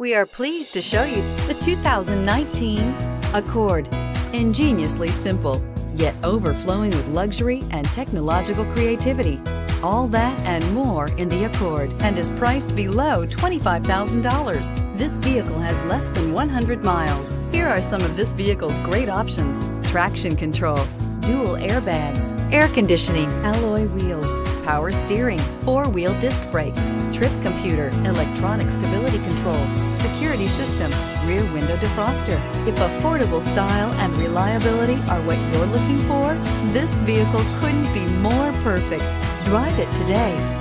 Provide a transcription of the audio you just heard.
We are pleased to show you the 2019 Accord. Ingeniously simple, yet overflowing with luxury and technological creativity. All that and more in the Accord, and is priced below $25,000. This vehicle has less than 100 miles. Here are some of this vehicle's great options: traction control, dual airbags, air conditioning, alloy wheels, power steering, four-wheel disc brakes, trip computer, electronic stability control, security system, rear window defroster. If affordable style and reliability are what you're looking for, this vehicle couldn't be more perfect. Drive it today.